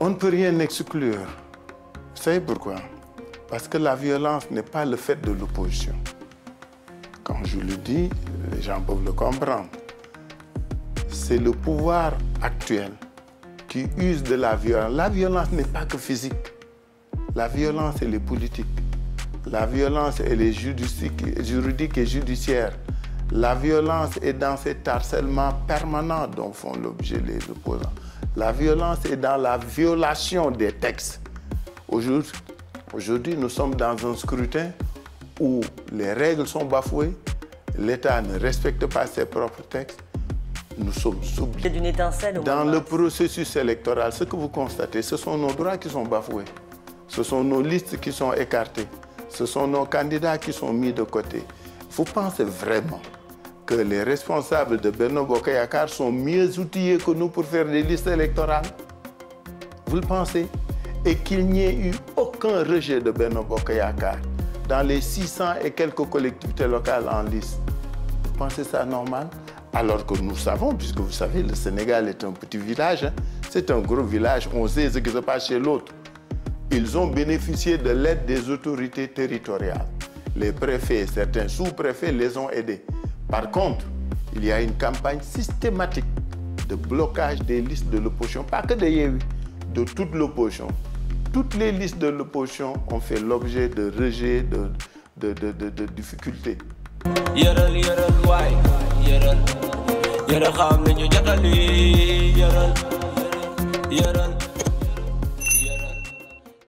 On ne peut rien exclure. Vous savez pourquoi? Parce que la violence n'est pas le fait de l'opposition. Quand je le dis, les gens peuvent le comprendre. C'est le pouvoir actuel qui use de la violence. La violence n'est pas que physique. La violence, elle est politique. La violence, elle est juridique et judiciaire. La violence est dans cet harcèlement permanent dont font l'objet les opposants. La violence est dans la violation des textes. Aujourd'hui, nous sommes dans un scrutin où les règles sont bafouées, l'État ne respecte pas ses propres textes, nous sommes soumis d'une étincelle dans le processus électoral. Ce que vous constatez, ce sont nos droits qui sont bafoués, ce sont nos listes qui sont écartées, ce sont nos candidats qui sont mis de côté. Vous pensez vraiment que les responsables de Benno Bokk Yakaar sont mieux outillés que nous pour faire des listes électorales? Vous le pensez? Et qu'il n'y ait eu aucun rejet de Benno Bokk Yakaar dans les 600 et quelques collectivités locales en liste. Vous pensez ça normal? Alors que nous savons, puisque vous savez, le Sénégal est un petit village, hein? C'est un gros village, on sait ce qui se passe chez l'autre. Ils ont bénéficié de l'aide des autorités territoriales. Les préfets, certains sous-préfets les ont aidés. Par contre, il y a une campagne systématique de blocage des listes de l'opposition, pas que de Yéwi, de toute l'opposition. Toutes les listes de l'opposition ont fait l'objet de rejets, de difficultés.